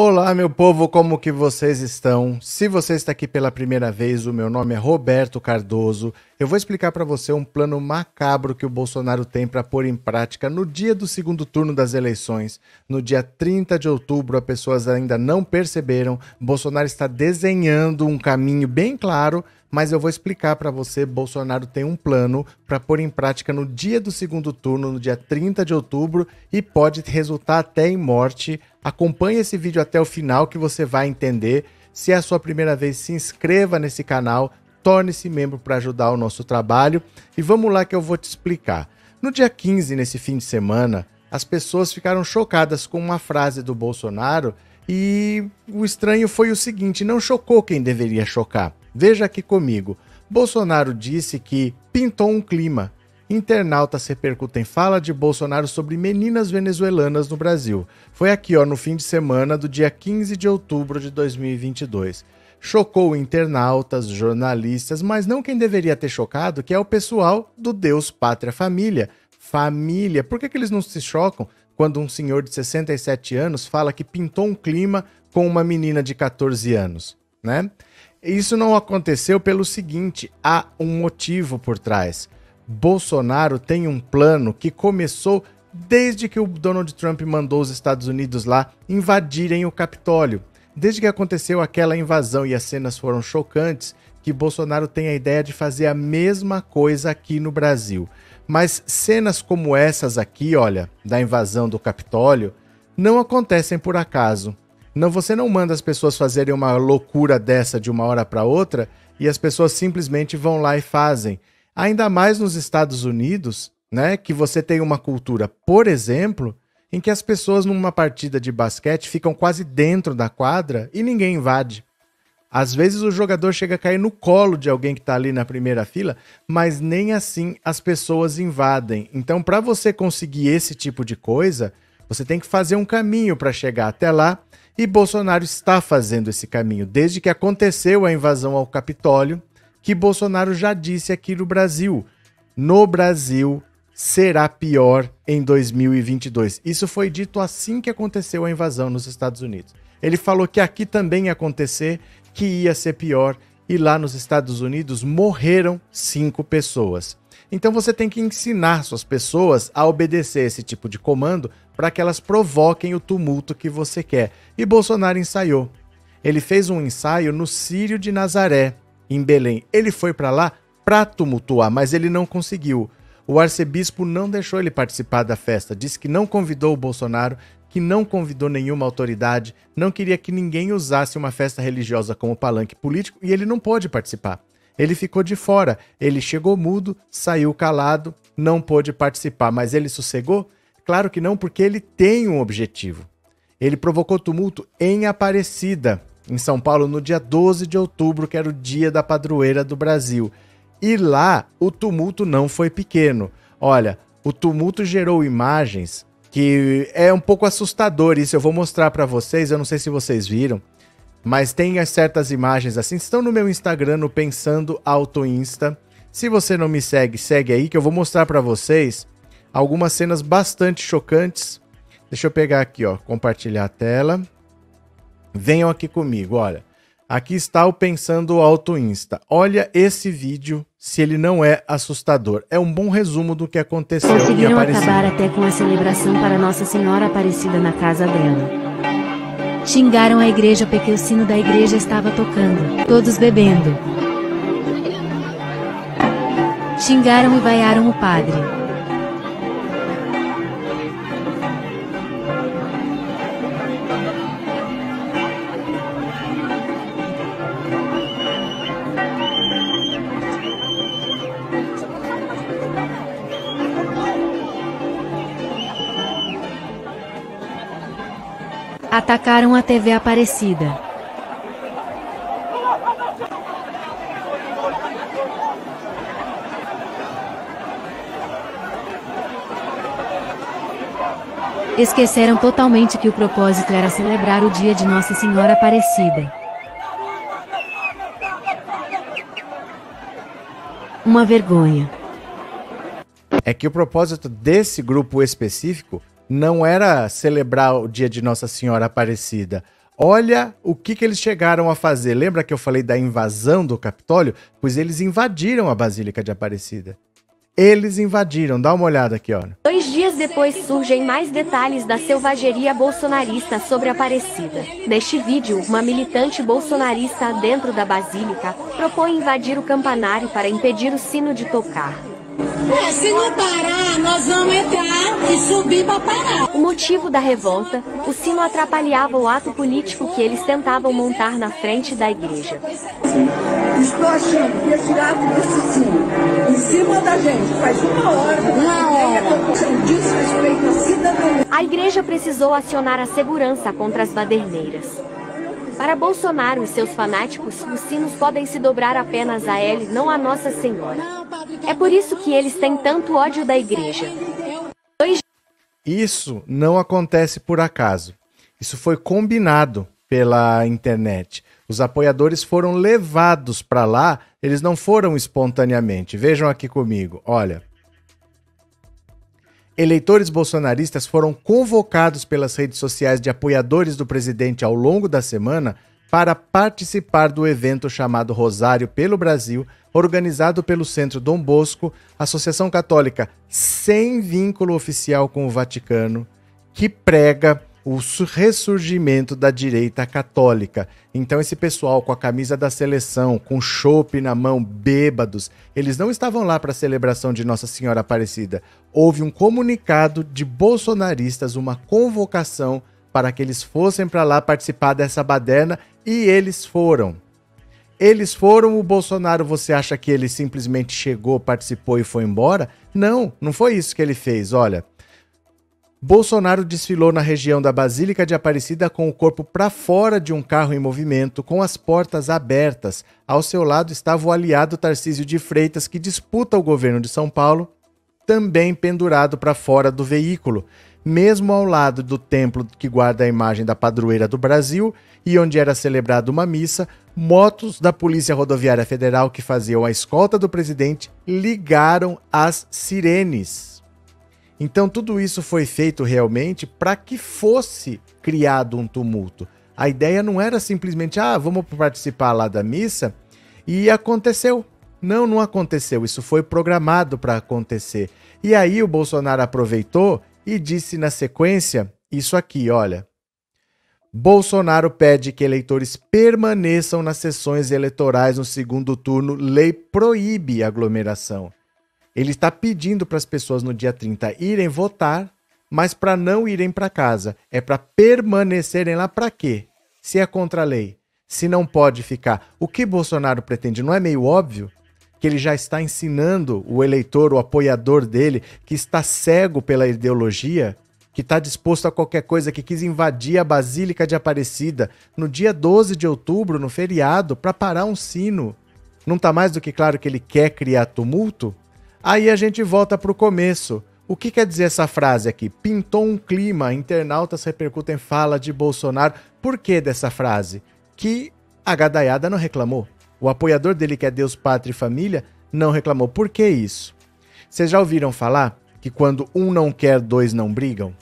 Olá, meu povo, como que vocês estão? Se você está aqui pela primeira vez, o meu nome é Roberto Cardoso. Eu vou explicar para você um plano macabro que o Bolsonaro tem para pôr em prática no dia do segundo turno das eleições. No dia 30 de outubro, as pessoas ainda não perceberam, Bolsonaro está desenhando um caminho bem claro, mas eu vou explicar para você, Bolsonaro tem um plano para pôr em prática no dia do segundo turno, no dia 30 de outubro, e pode resultar até em morte. Acompanhe esse vídeo até o final que você vai entender. Se é a sua primeira vez, se inscreva nesse canal, torne-se membro para ajudar o nosso trabalho. E vamos lá que eu vou te explicar. No dia 15, nesse fim de semana, as pessoas ficaram chocadas com uma frase do Bolsonaro e o estranho foi o seguinte, não chocou quem deveria chocar. Veja aqui comigo, Bolsonaro disse que pintou um clima. Internautas repercutem fala de Bolsonaro sobre meninas venezuelanas no Brasil. Foi aqui, ó, no fim de semana do dia 15 de outubro de 2022. Chocou internautas, jornalistas, mas não quem deveria ter chocado, que é o pessoal do Deus, Pátria, Família. Família, por que eles não se chocam quando um senhor de 67 anos fala que pintou um clima com uma menina de 14 anos, né? Isso não aconteceu pelo seguinte, há um motivo por trás. Bolsonaro tem um plano que começou desde que o Donald Trump mandou os Estados Unidos lá invadirem o Capitólio. Desde que aconteceu aquela invasão e as cenas foram chocantes, que Bolsonaro tem a ideia de fazer a mesma coisa aqui no Brasil. Mas cenas como essas aqui, olha, da invasão do Capitólio, não acontecem por acaso. Não, você não manda as pessoas fazerem uma loucura dessa de uma hora para outra e as pessoas simplesmente vão lá e fazem. Ainda mais nos Estados Unidos, né, que você tem uma cultura, por exemplo, em que as pessoas numa partida de basquete ficam quase dentro da quadra e ninguém invade. Às vezes o jogador chega a cair no colo de alguém que está ali na primeira fila, mas nem assim as pessoas invadem. Então, para você conseguir esse tipo de coisa, você tem que fazer um caminho para chegar até lá. E Bolsonaro está fazendo esse caminho. Desde que aconteceu a invasão ao Capitólio, que Bolsonaro já disse aqui no Brasil. No Brasil será pior em 2022. Isso foi dito assim que aconteceu a invasão nos Estados Unidos. Ele falou que aqui também ia acontecer, que ia ser pior. E lá nos Estados Unidos morreram 5 pessoas. Então você tem que ensinar suas pessoas a obedecer esse tipo de comando para que elas provoquem o tumulto que você quer. E Bolsonaro ensaiou. Ele fez um ensaio no Círio de Nazaré, em Belém. Ele foi para lá para tumultuar, mas ele não conseguiu. O arcebispo não deixou ele participar da festa, disse que não convidou o Bolsonaro, que não convidou nenhuma autoridade, não queria que ninguém usasse uma festa religiosa como palanque político e ele não pôde participar. Ele ficou de fora, ele chegou mudo, saiu calado, não pôde participar, mas ele sossegou? Claro que não, porque ele tem um objetivo. Ele provocou tumulto em Aparecida, em São Paulo, no dia 12 de outubro, que era o dia da padroeira do Brasil. E lá o tumulto não foi pequeno. Olha, o tumulto gerou imagens que é um pouco assustador, isso eu vou mostrar para vocês, eu não sei se vocês viram, mas tem certas imagens assim, estão no meu Instagram, no Pensando Alto Insta. Se você não me segue, segue aí que eu vou mostrar para vocês algumas cenas bastante chocantes. Deixa eu pegar aqui, ó, compartilhar a tela. Venham aqui comigo, olha. Aqui está o Pensando Alto Insta. Olha esse vídeo, se ele não é assustador. É um bom resumo do que aconteceu. Conseguiram acabar até com a celebração para Nossa Senhora Aparecida na casa dela. Xingaram a igreja porque o sino da igreja estava tocando. Todos bebendo. Xingaram e vaiaram o padre. Atacaram a TV Aparecida. Esqueceram totalmente que o propósito era celebrar o dia de Nossa Senhora Aparecida. Uma vergonha. É que o propósito desse grupo específico não era celebrar o dia de Nossa Senhora Aparecida. Olha o que eles chegaram a fazer. Lembra que eu falei da invasão do Capitólio? Pois eles invadiram a Basílica de Aparecida. Eles invadiram. Dá uma olhada aqui, ó. 2 dias depois surgem mais detalhes da selvageria bolsonarista sobre Aparecida. Neste vídeo, uma militante bolsonarista dentro da Basílica propõe invadir o campanário para impedir o sino de tocar. Se não parar, nós vamos entrar e subir para parar. O motivo da revolta, o sino atrapalhava o ato político que eles tentavam montar na frente da igreja. Estou achando que esse ato desse sino, em cima da gente, faz uma hora. A igreja precisou acionar a segurança contra as baderneiras. Para Bolsonaro e seus fanáticos, os sinos podem se dobrar apenas a ele, não a Nossa Senhora. É por isso que eles têm tanto ódio da igreja. Isso não acontece por acaso. Isso foi combinado pela internet. Os apoiadores foram levados para lá, eles não foram espontaneamente. Vejam aqui comigo, olha. Eleitores bolsonaristas foram convocados pelas redes sociais de apoiadores do presidente ao longo da semana para participar do evento chamado Rosário pelo Brasil, organizado pelo Centro Dom Bosco, associação católica sem vínculo oficial com o Vaticano, que prega o ressurgimento da direita católica. Então esse pessoal com a camisa da seleção, com chopp na mão, bêbados, eles não estavam lá para a celebração de Nossa Senhora Aparecida. Houve um comunicado de bolsonaristas, uma convocação para que eles fossem para lá participar dessa baderna, e eles foram. Eles foram. O Bolsonaro, você acha que ele simplesmente chegou, participou e foi embora? Não, não foi isso que ele fez, olha. Bolsonaro desfilou na região da Basílica de Aparecida com o corpo para fora de um carro em movimento, com as portas abertas. Ao seu lado estava o aliado Tarcísio de Freitas, que disputa o governo de São Paulo, também pendurado para fora do veículo. Mesmo ao lado do templo que guarda a imagem da padroeira do Brasil e onde era celebrada uma missa, motos da Polícia Rodoviária Federal que faziam a escolta do presidente ligaram as sirenes. Então tudo isso foi feito realmente para que fosse criado um tumulto. A ideia não era simplesmente, vamos participar lá da missa e aconteceu. Não, não aconteceu. Isso foi programado para acontecer. E aí o Bolsonaro aproveitou e disse na sequência isso aqui, olha. Bolsonaro pede que eleitores permaneçam nas sessões eleitorais no segundo turno. Lei proíbe aglomeração. Ele está pedindo para as pessoas no dia 30 irem votar, mas para não irem para casa. É para permanecerem lá para quê? Se é contra a lei, se não pode ficar. O que Bolsonaro pretende? Não é meio óbvio que ele já está ensinando o eleitor, o apoiador dele, que está cego pela ideologia, que está disposto a qualquer coisa, que quis invadir a Basílica de Aparecida no dia 12 de outubro, no feriado, para parar um sino. Não está mais do que claro que ele quer criar tumulto? Aí a gente volta para o começo. O que quer dizer essa frase aqui? Pintou um clima, internautas repercutem fala de Bolsonaro. Por que dessa frase? Que a gadaiada não reclamou. O apoiador dele, que é Deus, Pátria e Família, não reclamou. Por que isso? Vocês já ouviram falar que quando um não quer, dois não brigam?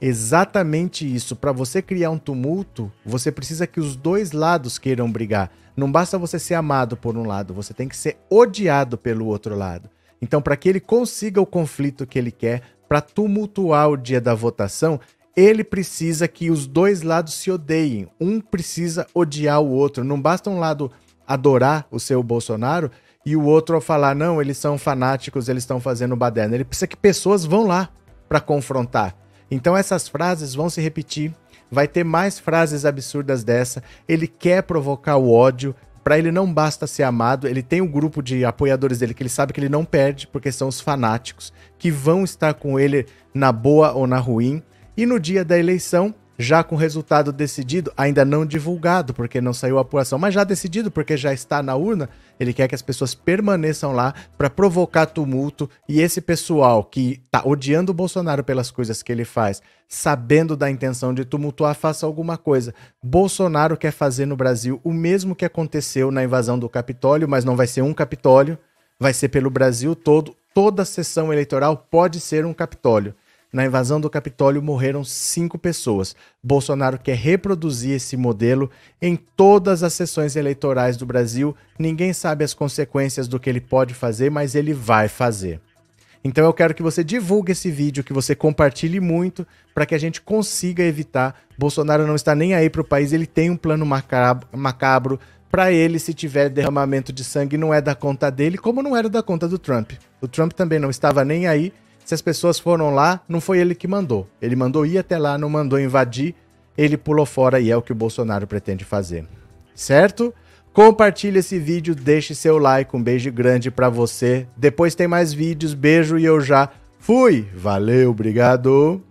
Exatamente isso. Para você criar um tumulto, você precisa que os dois lados queiram brigar. Não basta você ser amado por um lado, você tem que ser odiado pelo outro lado. Então, para que ele consiga o conflito que ele quer, para tumultuar o dia da votação, ele precisa que os dois lados se odeiem. Um precisa odiar o outro. Não basta um lado adorar o seu Bolsonaro e o outro falar, não, eles são fanáticos, eles estão fazendo baderna. Ele precisa que pessoas vão lá para confrontar. Então essas frases vão se repetir, vai ter mais frases absurdas dessa. Ele quer provocar o ódio. Para ele não basta ser amado, ele tem um grupo de apoiadores dele que ele sabe que ele não perde, porque são os fanáticos, que vão estar com ele na boa ou na ruim. E no dia da eleição, já com o resultado decidido, ainda não divulgado, porque não saiu a apuração, mas já decidido, porque já está na urna, ele quer que as pessoas permaneçam lá para provocar tumulto. E esse pessoal que tá odiando o Bolsonaro pelas coisas que ele faz, sabendo da intenção de tumultuar, faça alguma coisa. Bolsonaro quer fazer no Brasil o mesmo que aconteceu na invasão do Capitólio, mas não vai ser um Capitólio, vai ser pelo Brasil todo. Toda sessão eleitoral pode ser um Capitólio. Na invasão do Capitólio morreram 5 pessoas. Bolsonaro quer reproduzir esse modelo em todas as sessões eleitorais do Brasil. Ninguém sabe as consequências do que ele pode fazer, mas ele vai fazer. Então eu quero que você divulgue esse vídeo, que você compartilhe muito, para que a gente consiga evitar. Bolsonaro não está nem aí para o país, ele tem um plano macabro. Para ele, se tiver derramamento de sangue, não é da conta dele, como não era da conta do Trump. O Trump também não estava nem aí. Se as pessoas foram lá, não foi ele que mandou. Ele mandou ir até lá, não mandou invadir. Ele pulou fora e é o que o Bolsonaro pretende fazer. Certo? Compartilhe esse vídeo, deixe seu like. Um beijo grande pra você. Depois tem mais vídeos. Beijo e eu já fui. Valeu, obrigado.